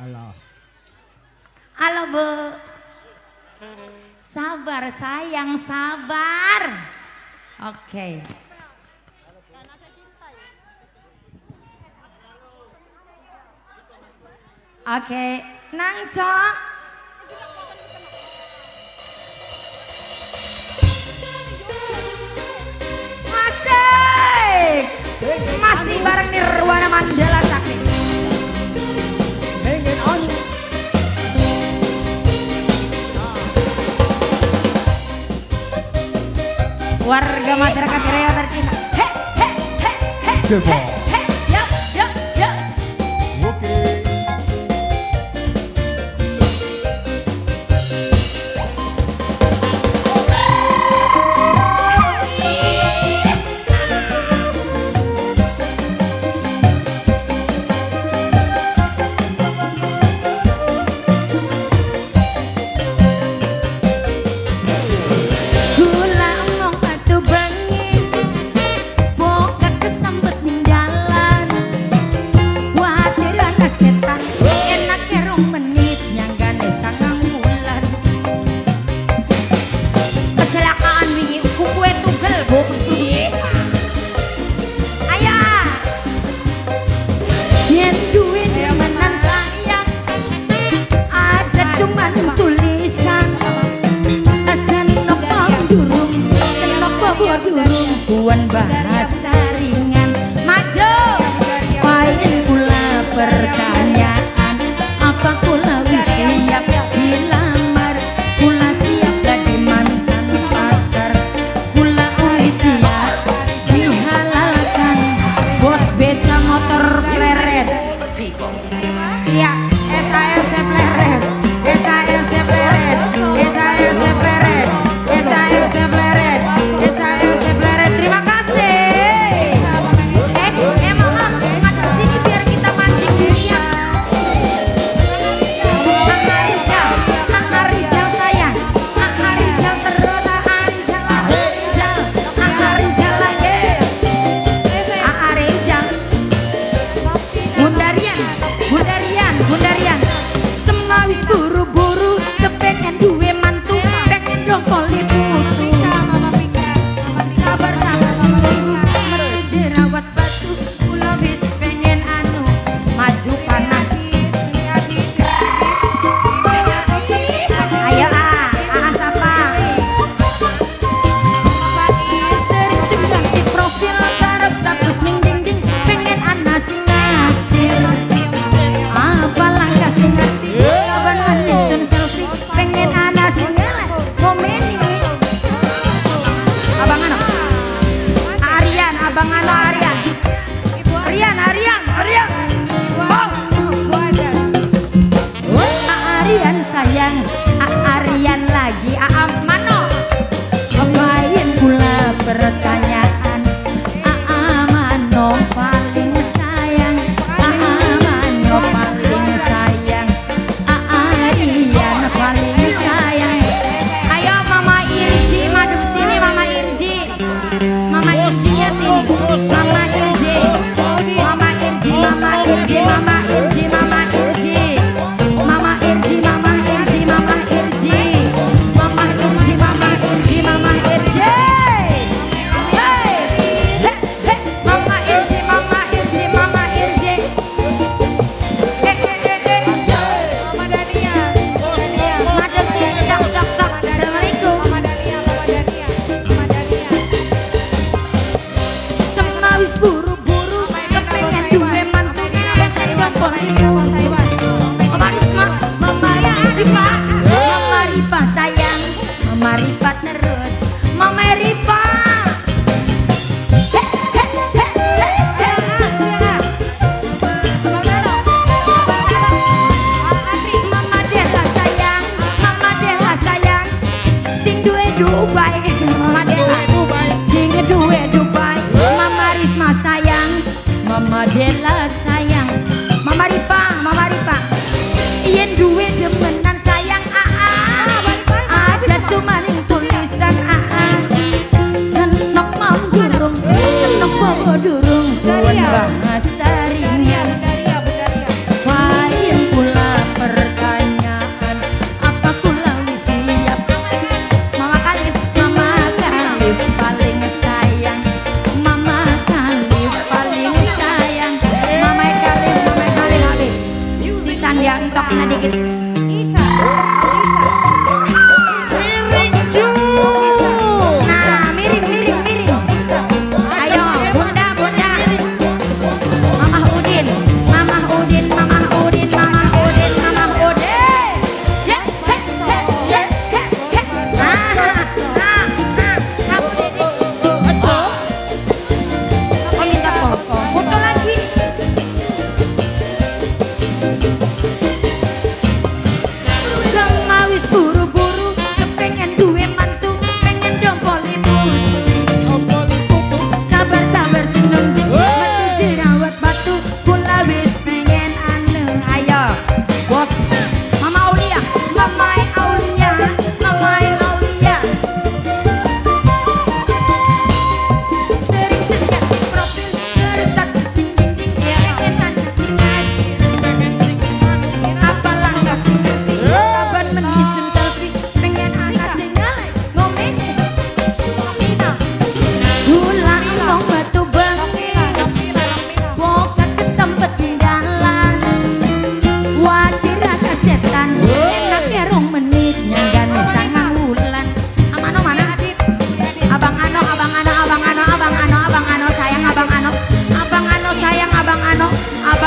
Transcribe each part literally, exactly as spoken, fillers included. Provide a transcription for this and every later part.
Halo. Halo, Bu. Sabar sayang, sabar. Oke. Okay. Oke, okay. Nang Cok. Masih, masih bareng Nirwana Mandala Sakti. Hangin on. Warga masyarakat Raya tercinta. He, he, he, he, he. Durung buan bahasa ringan.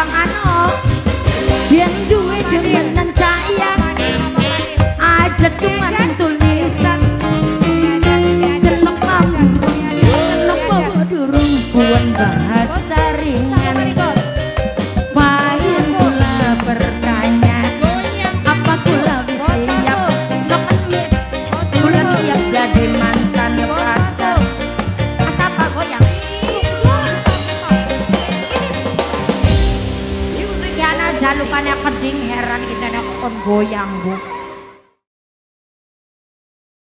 Bang Ano yang duwe demenan sayang aja cuma tulisan selepam nopo durung buan bahasa ringan paling kula pertanyaan apa kula wis siap kula siap jadi mantan pacar asapa goyang ya aja lupanya keding heran kita nak kon goyang bu.